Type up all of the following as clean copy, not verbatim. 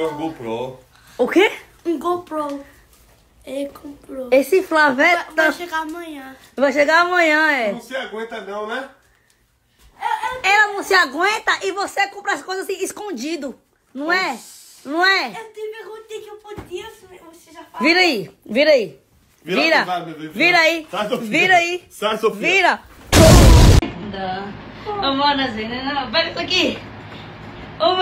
comprou um GoPro. O quê? Um GoPro. Ele comprou. Esse Flavete vai chegar amanhã. Vai chegar amanhã, é. Não se aguenta não, né? Ela não se aguenta e você compra as coisas assim, escondido. Não Nossa. É? Não é? Eu te perguntei que eu podia, você já falou. Vira aí, vira aí. Vira aí. Sai, Sofia. Vira. Vamos não. Pega isso aqui. O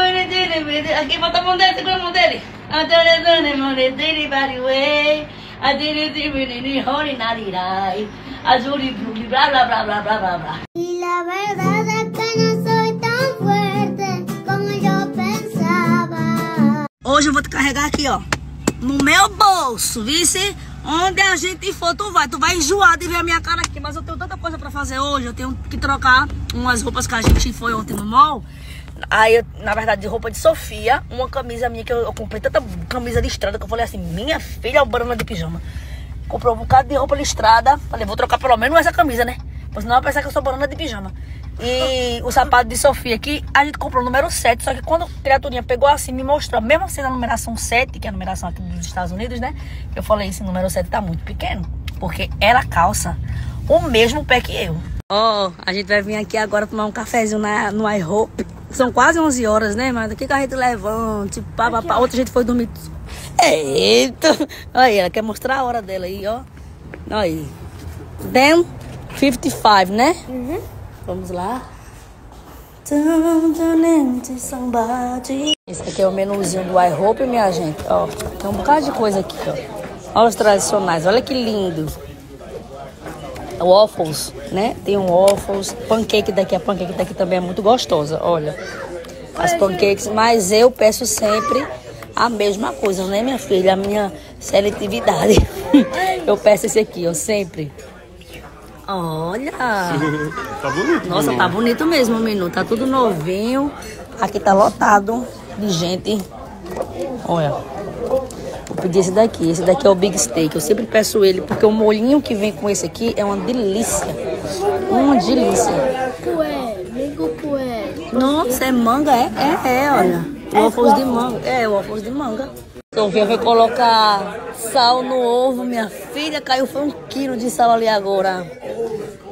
dele, aqui, bota a mão dele, segura a mão dele. I don't know the money, anybody way. I didn't even any holy naughty lie. I told you, blah, blah, blah, blah, blah, blah, blah. Y la verdad es que no soy tan fuerte como yo pensava. Hoje eu vou te carregar aqui, ó. No meu bolso, vice. Onde a gente for, tu vai enjoar de ver a minha cara aqui. Mas eu tenho tanta coisa pra fazer hoje. Eu tenho que trocar umas roupas que a gente foi ontem no mall. Aí, eu, na verdade, de roupa de Sofia, uma camisa minha que eu comprei, tanta camisa listrada que eu falei assim, minha filha é o banana de pijama. Comprou um bocado de roupa listrada, falei, vou trocar pelo menos essa camisa, né? Porque senão vai pensar que eu sou banana de pijama. E o sapato de Sofia aqui, a gente comprou o número 7, só que quando a criaturinha pegou assim, me mostrou, mesmo assim na numeração 7, que é a numeração aqui dos Estados Unidos, né? Eu falei, esse número 7 tá muito pequeno, porque ela calça o mesmo pé que eu. Ó, a gente vai vir aqui agora tomar um cafezinho no IHOP. São quase 11 horas, né, mas daqui que a gente levante, pá, pá, pá. Outra gente foi dormir. Eita! Olha aí, ela quer mostrar a hora dela aí, ó. Olha aí. 10:55, né? Uhum. Vamos lá. Esse aqui é o menuzinho do IHOP, minha gente. Ó, tem um bocado de coisa aqui, ó. Olha os tradicionais, olha que lindo. Waffles, né? Tem um waffles, pancake daqui, a pancake daqui também é muito gostosa, olha. As pancakes, mas eu peço sempre a mesma coisa, né, minha filha? A minha seletividade. Eu peço esse aqui, ó, sempre. Olha! Tá bonito. Nossa, tá bonito mesmo, menino. Tá tudo novinho. Aqui tá lotado de gente. Olha. Pedir esse daqui é o Big Steak, eu sempre peço ele, porque o molhinho que vem com esse aqui é uma delícia, uma delícia. Nossa, é manga, é? É, olha, waffles de manga, é, waffles de manga. Sofia vai colocar sal no ovo, minha filha, caiu, foi 1 quilo de sal ali agora.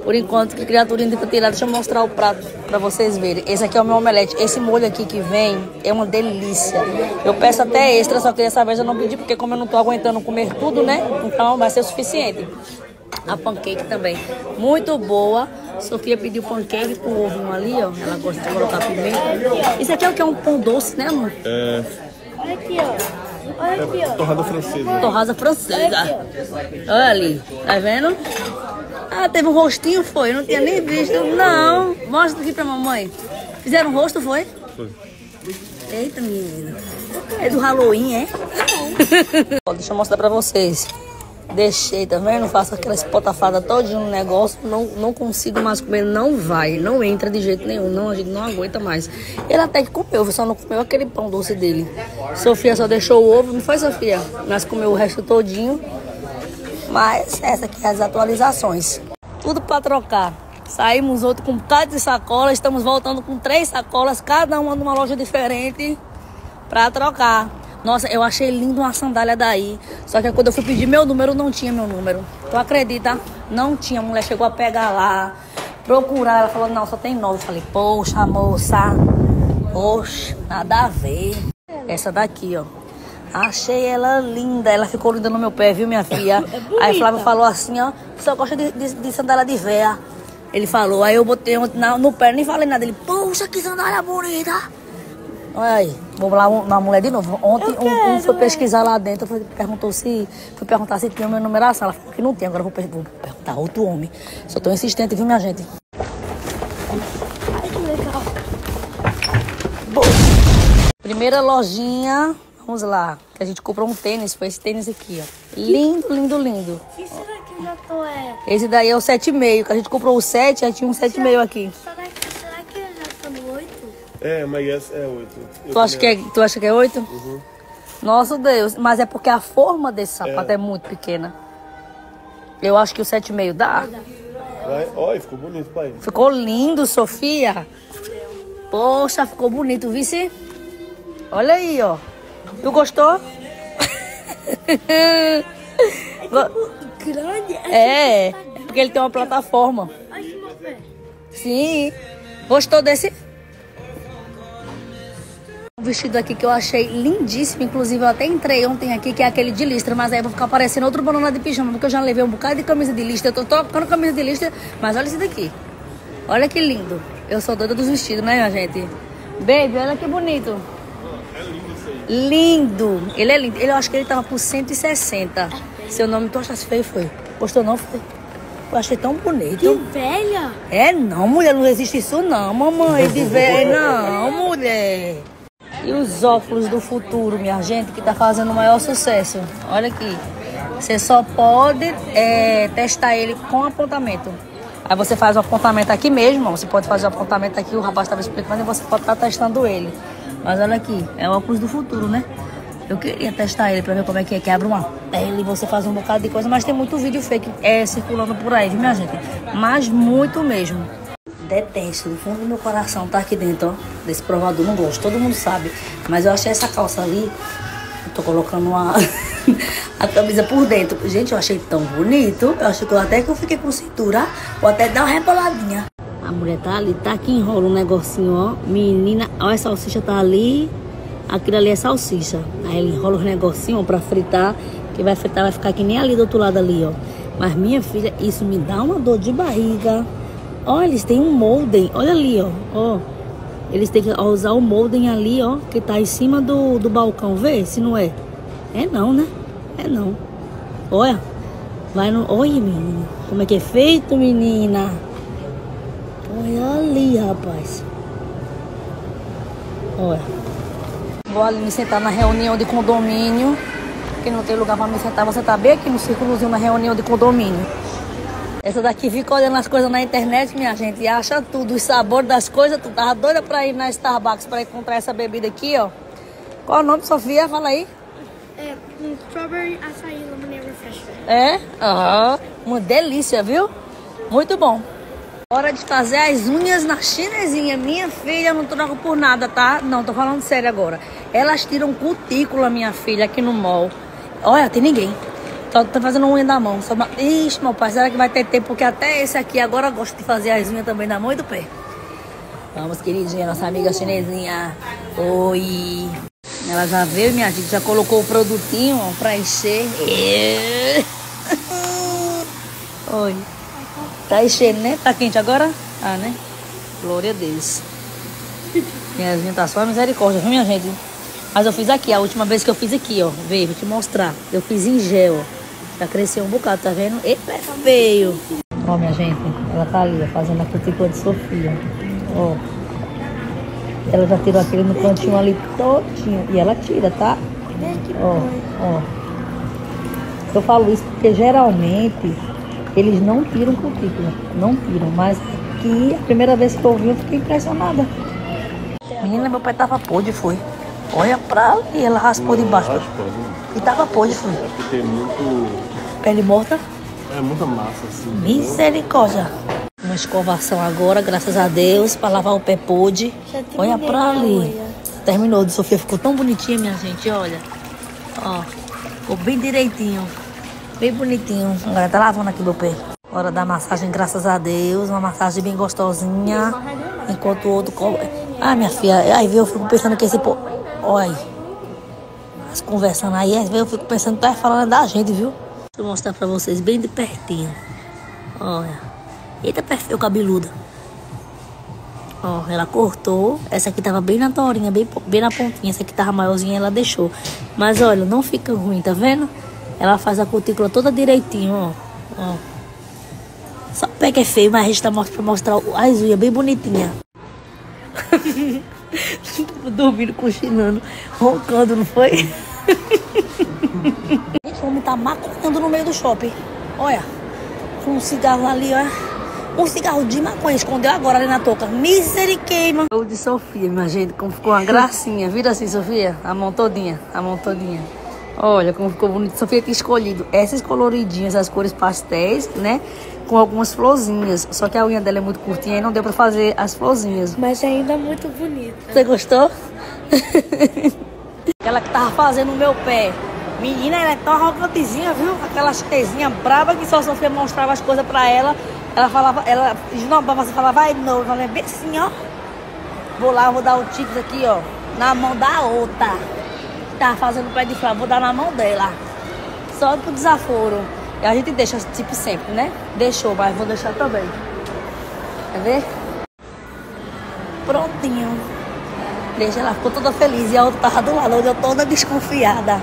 Por enquanto, que criaturinha de tirada, deixa eu mostrar o prato pra vocês verem. Esse aqui é o meu omelete. Esse molho aqui que vem é uma delícia. Eu peço até extra, só que dessa vez eu não pedi, porque como eu não tô aguentando comer tudo, né? Então vai ser o suficiente. A pancake também. Muito boa. Sofia pediu pancake com ovo ali, ó. Ela gosta de colocar pimenta. Isso aqui é o que? É um pão doce, né, amor? É. Olha aqui, ó. Olha aqui, ó. Torrada francesa. Torrada francesa. Olha ali. Tá vendo? Ah, teve um rostinho, foi? Eu não tinha nem visto. Não. Mostra aqui pra mamãe. Fizeram um rosto, foi? Foi. Eita, menina. É do Halloween, é? Ó, deixa eu mostrar pra vocês. Deixei, tá vendo? Faço aquelas potafadas todinho no negócio. Não consigo mais comer. Não vai. Não entra de jeito nenhum. Não, a gente não aguenta mais. Ele até que comeu. Só não comeu aquele pão doce dele. Sofia só deixou o ovo. Não foi, Sofia? Nós comeu o resto todinho. Mas essa aqui é as atualizações. Tudo pra trocar. Saímos outro com um bocado de sacola. Estamos voltando com 3 sacolas. Cada uma numa loja diferente. Pra trocar. Nossa, eu achei lindo uma sandália daí. Só que quando eu fui pedir meu número, não tinha meu número. Tu acredita? Não tinha. A mulher chegou a pegar lá, procurar. Ela falou, não, só tem 9. Eu falei, poxa, moça. Poxa, nada a ver. Essa daqui, ó. Achei ela linda. Ela ficou linda no meu pé, viu, minha filha? É aí Flávio falou assim, ó. Só gosta de sandália de véia. Ele falou. Aí eu botei no pé, nem falei nada. Ele, poxa, que sandália bonita. Olha aí, vamos lá na mulher de novo. Ontem um foi pesquisar lá dentro, foi perguntar se tinha minha numeração. Ela falou que não tem, agora eu vou perguntar a outro homem. Só tô insistente, viu, minha gente? Ai, que legal. Boa. Primeira lojinha, vamos lá, que a gente comprou um tênis, foi esse tênis aqui, ó. Lindo, lindo, lindo. Isso daqui já tô é. Esse daí é o 7,5, que a gente comprou o 7, aí tinha um 7,5 aqui. É, mas é 8. Tu acha que é 8? Uhum. Nossa Deus, mas é porque a forma desse sapato é muito pequena. Eu acho que o 7,5 dá. Olha, ficou bonito, pai. Ficou lindo, Sofia. Poxa, ficou bonito, vice? Olha aí, ó. Tu gostou? É tipo grande. É, porque ele tem uma plataforma. Sim. Gostou desse? Um vestido aqui que eu achei lindíssimo. Inclusive, eu até entrei ontem aqui, que é aquele de listra. Mas aí eu vou ficar parecendo outro banana de pijama, porque eu já levei um bocado de camisa de listra. Eu tô tocando camisa de listra, mas olha isso daqui. Olha que lindo. Eu sou doida dos vestidos, né, minha gente? Baby, olha que bonito. É lindo isso aí. Lindo. Ele é lindo. Ele, eu acho que ele tava por 160. Seu nome, tu achasse feio, foi? Gostou não, foi? Eu achei tão bonito. Que velha. É, não, mulher. Não existe isso, não, mamãe. De velha, não, mulher. E os óculos do futuro, minha gente, que tá fazendo o maior sucesso. Olha aqui. Você só pode testar ele com apontamento. Aí você faz o apontamento aqui mesmo. Você pode fazer o apontamento aqui. O rapaz estava explicando e você pode estar testando ele. Mas olha aqui. É o óculos do futuro, né? Eu queria testar ele pra ver como é que é. Que abre uma pele e você faz um bocado de coisa. Mas tem muito vídeo fake circulando por aí, viu, minha gente? Mas muito mesmo. Detesto, no fundo do meu coração tá aqui dentro, ó, desse provador, não gosto, todo mundo sabe. Mas eu achei essa calça ali, eu tô colocando a camisa por dentro. Gente, eu achei tão bonito, eu achei que eu fiquei com cintura, vou até dar uma reboladinha. A mulher tá ali, tá aqui, enrola um negocinho, ó, menina, ó, a salsicha tá ali, aquilo ali é salsicha. Aí ele enrola um negocinho, ó, pra fritar, que vai fritar, vai ficar que nem ali do outro lado ali, ó. Mas minha filha, isso me dá uma dor de barriga. Olha, eles têm um molde, olha ali, ó. Ó. Eles têm que usar o molde ali, ó, que tá em cima do balcão. Vê se não é. É não, né? É não. Olha. Vai no... Olha, menina. Como é que é feito, menina? Olha ali, rapaz. Olha. Vou ali me sentar na reunião de condomínio. Porque não tem lugar pra me sentar. Você tá bem aqui no círculozinho na reunião de condomínio. Essa daqui fica olhando as coisas na internet, minha gente, e acha tudo, os sabores das coisas, tu tava doida pra ir na Starbucks pra encontrar essa bebida aqui, ó. Qual é o nome, Sofia? Fala aí. É, strawberry açaí lemonade refresher. É? Aham. Uhum. Uma delícia, viu? Muito bom. Hora de fazer as unhas na chinesinha. Minha filha, não troco por nada, tá? Não, tô falando sério agora. Elas tiram cutícula, minha filha, aqui no mall. Olha, tem ninguém. Tá fazendo unha da mão. Ixi, meu pai, será que vai ter tempo? Porque até esse aqui agora gosta de fazer as unhas também da mão e do pé. Vamos, queridinha, nossa amiga chinesinha. Oi. Ela já veio, minha gente, já colocou o produtinho, ó, pra encher. Oi. Tá enchendo, né? Tá quente agora? Ah, né? Glória a Deus. Minha gente, tá só a misericórdia, viu, minha gente? Mas eu fiz aqui, a última vez que eu fiz aqui, ó. Vem, vou te mostrar. Eu fiz em gel, ó. Já cresceu um bocado, tá vendo? Eita, é feio. Ó, minha gente, ela tá ali, ó, fazendo a cutícula de Sofia. Ó. Ela já tirou aquele no cantinho ali todinho. E ela tira, tá? Ó, ó. Eu falo isso porque geralmente eles não tiram cutícula. Não tiram, mas aqui, a primeira vez que eu vi, eu fiquei impressionada. Menina, meu pai tava podre, foi. Olha pra ali, ela raspou de baixo. E tava podre, foi. Acho que tem muito... Pele morta? É, muita massa, assim. Misericórdia. Uma escovação agora, graças a Deus, pra lavar o pé podre. Olha pra ali. Terminou de Sofia, ficou tão bonitinha, minha gente, olha. Ó, ficou bem direitinho. Bem bonitinho. Agora tá lavando aqui meu pé. Hora da massagem, graças a Deus. Uma massagem bem gostosinha. Enquanto o outro... Ah, minha filha, aí eu fico pensando que esse povo... Olha, mas conversando aí, às vezes eu fico pensando que tá falando da gente, viu? Deixa eu mostrar pra vocês bem de pertinho. Olha. Eita, perfil cabeluda. Ó, ela cortou. Essa aqui tava bem na torinha, bem na pontinha. Essa aqui tava maiorzinha, ela deixou. Mas olha, não fica ruim, tá vendo? Ela faz a cutícula toda direitinho, ó. Ó. Só o pé que é feio, mas a gente tá pra mostrar as unhas bem bonitinha. Dormindo, cochilando, roncando, não foi? Gente, o homem tá maconhando no meio do shopping. Olha, com um cigarro ali, ó. Um cigarro de maconha, escondeu agora ali na touca. Misericórdia. O de Sofia, minha gente, como ficou uma gracinha. Vira assim, Sofia, a mão todinha, a mão todinha. Olha como ficou bonito. Sofia tinha escolhido essas coloridinhas, essas cores pastéis, né? Com algumas florzinhas. Só que a unha dela é muito curtinha e não deu pra fazer as florzinhas. Mas ainda muito bonita. Você gostou? Aquela que tava fazendo o meu pé. Menina, ela é tão arrogantezinha, viu? Aquela chiquezinha braba que só você mostrava as coisas pra ela. Ela falava, ela esnobava, você falava, vai não. Eu falei, bem assim, ó. Vou lá, vou dar o tips aqui, ó. Na mão da outra. Que tava fazendo o pé de fora, vou dar na mão dela. Só pro desaforo. E a gente deixa esse tipo sempre, né? Deixou, mas vou deixar também. Quer ver? Prontinho. Deixa, ela ficou toda feliz. E a outra tava do lado, eu toda desconfiada.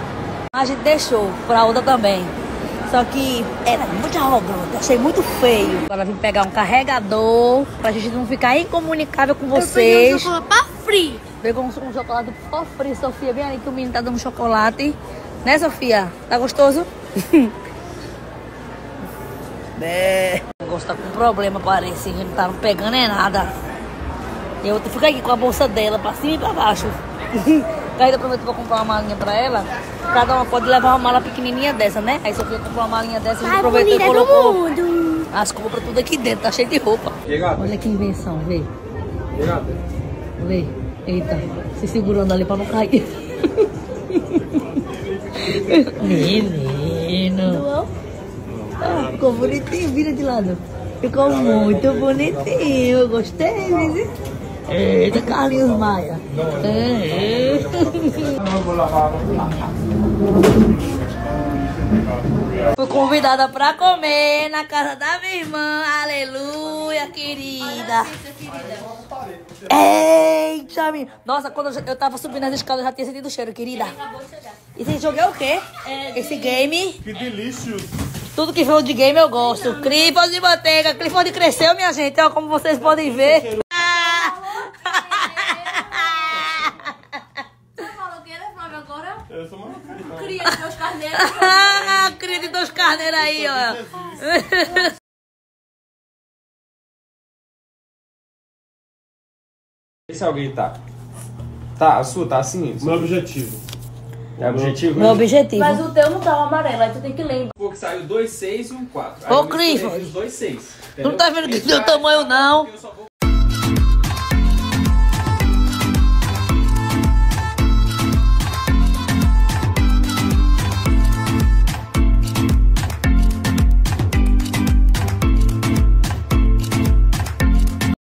A gente deixou pra outra também. Só que era muito arrogante, achei muito feio. Agora vim pegar um carregador pra gente não ficar incomunicável com vocês. Eu peguei um chocolate free. Pegou um chocolate free, Sofia. Vem ali que o menino tá dando chocolate. Né, Sofia? Tá gostoso? É. O negócio tá com problema, parece. A gente não tá pegando é nada. E eu fico aqui com a bolsa dela pra cima e pra baixo. Aí aproveito pra comprar uma malinha pra ela. Cada uma pode levar uma mala pequenininha dessa, né? Aí só que eu comprar uma malinha dessa, a gente aproveitou e colocou mundo. As compras tudo aqui dentro, tá cheio de roupa. Chegada. Olha que invenção, vê. Chegada. Vê. Eita, se segurando ali pra não cair. Menino. Ah, ficou bonitinho, vira de lado. Ficou muito bonitinho, gostei, viu? Eita, Carlinhos Maia. Fui convidada pra comer na casa da minha irmã. Aleluia, querida. Eita, minha. Nossa, quando eu tava subindo as escadas, eu já tinha sentido o cheiro, querida. E você jogar o quê? Esse game? Que delicioso. Tudo que veio de game eu gosto. Clipos de manteiga. Clipos de cresceu, minha gente. Ó, como vocês podem ver. Eu sou uma cria de dois carneiros. Ah, cria de dois carneiros aí, ó. E se alguém tá? Tá, a sua tá assim? Meu objetivo. É objetivo? Meu objetivo. Mas o teu não tá o amarelo, aí tu tem que lembrar. Porque saiu 2, 6 e 1, 4. Ô, Cliff. Tu não tá vendo que tem o tamanho, não.